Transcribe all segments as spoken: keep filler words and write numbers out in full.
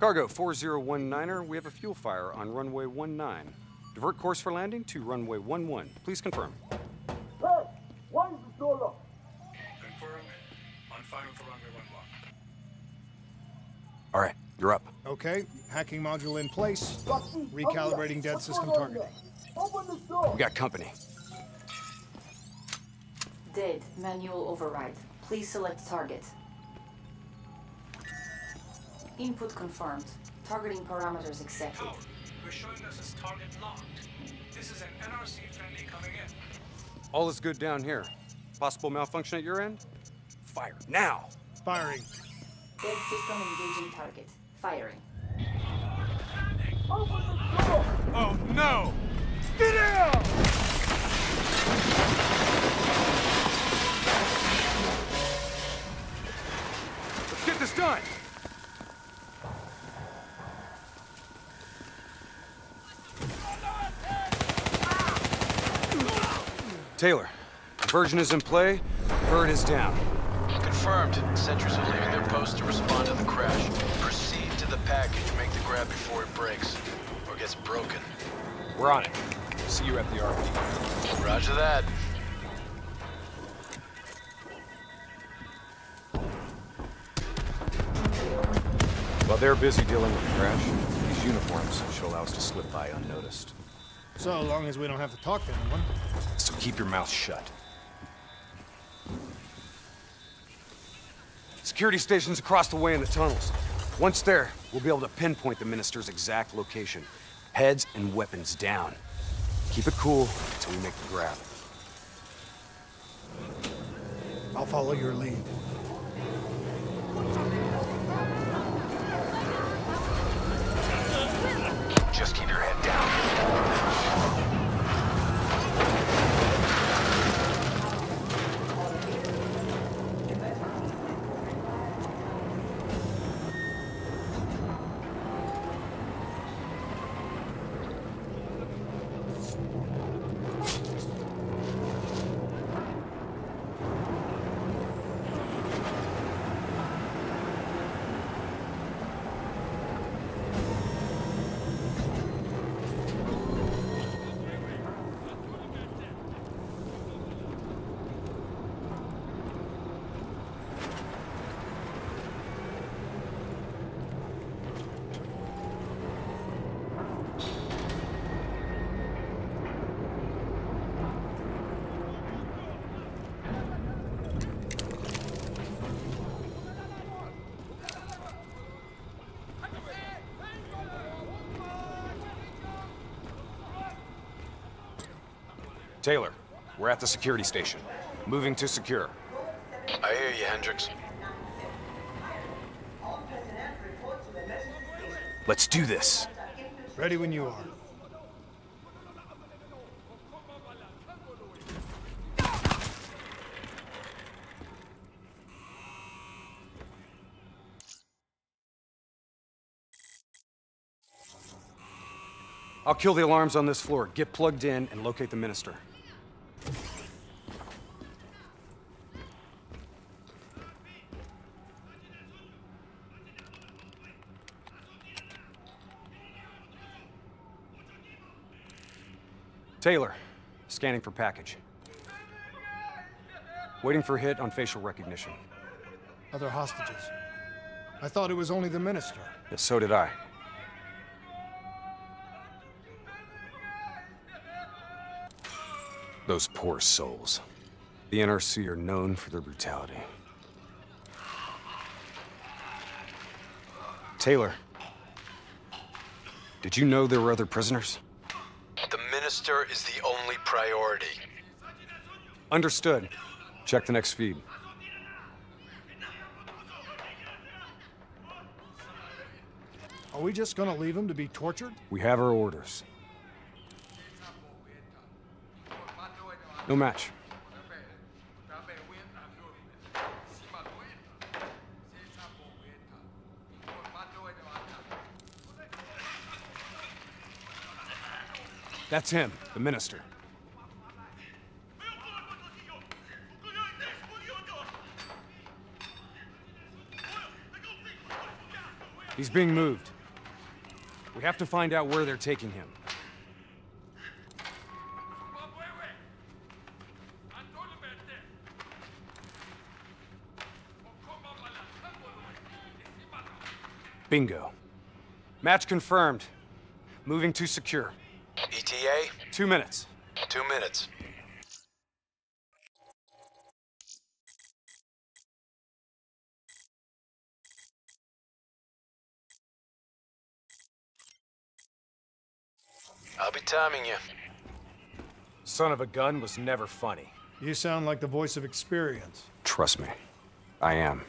Cargo four zero one nine er, we have a fuel fire on runway one nine. Divert course for landing to runway one one. Please confirm. Hey, what is the dollar? Confirm. On fire for runway one one. All right, you're up. Okay, hacking module in place. Recalibrating dead system targeting. Open the door. We got company. Dead, manual override. Please select target. Input confirmed. Targeting parameters accepted. Out. We're showing us as target locked. This is an N R C friendly coming in. All is good down here. Possible malfunction at your end? Fire now! Firing. Dead system engaging target. Firing. Open the door! Oh no! Get out! Let's get this done! Taylor, diversion is in play, bird is down. Confirmed. Sentries are leaving their post to respond to the crash. Proceed to the package, make the grab before it breaks, or gets broken. We're on it. See you at the R P. Roger that. While they're busy dealing with the crash, these uniforms should allow us to slip by unnoticed. So long as we don't have to talk to anyone. So keep your mouth shut. Security stations across the way in the tunnels. Once there, we'll be able to pinpoint the minister's exact location. Heads and weapons down. Keep it cool until we make the grab. I'll follow your lead. Just keep your head down. Taylor, we're at the security station. Moving to secure. I hear you, Hendricks. Let's do this. Ready when you are. I'll kill the alarms on this floor. Get plugged in and locate the minister. Taylor, scanning for package. Waiting for hit on facial recognition. Other hostages. I thought it was only the minister. Yes, so did I. Those poor souls. The N R C are known for their brutality. Taylor, did you know there were other prisoners? Minister is the only priority. Understood. Check the next feed. Are we just gonna leave him to be tortured? We have our orders. No match. That's him, the minister. He's being moved. We have to find out where they're taking him. Bingo. Match confirmed. Moving to secure. E T A? Two minutes. Two minutes. I'll be timing you. Son of a gun was never funny. You sound like the voice of experience. Trust me, I am.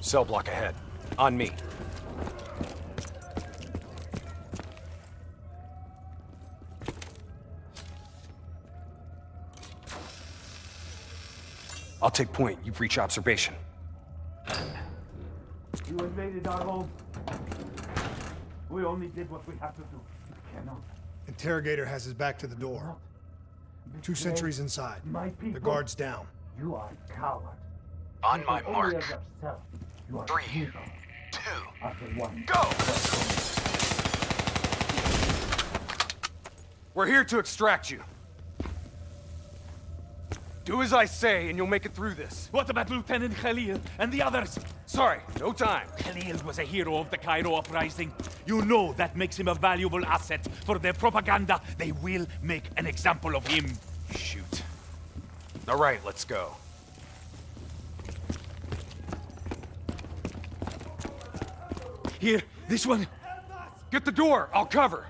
Cell block ahead. On me. I'll take point. You breach observation. You invaded our home. We only did what we have to do. We cannot. Interrogator has his back to the door. Two sentries inside. The guard's down. You are a coward. On my mark. Three, two, go! We're here to extract you. Do as I say, and you'll make it through this. What about Lieutenant Khalil and the others? Sorry, no time. Khalil was a hero of the Cairo uprising. You know that makes him a valuable asset for their propaganda. They will make an example of him. Shoot. All right, let's go. Here, this one. Get the door, I'll cover.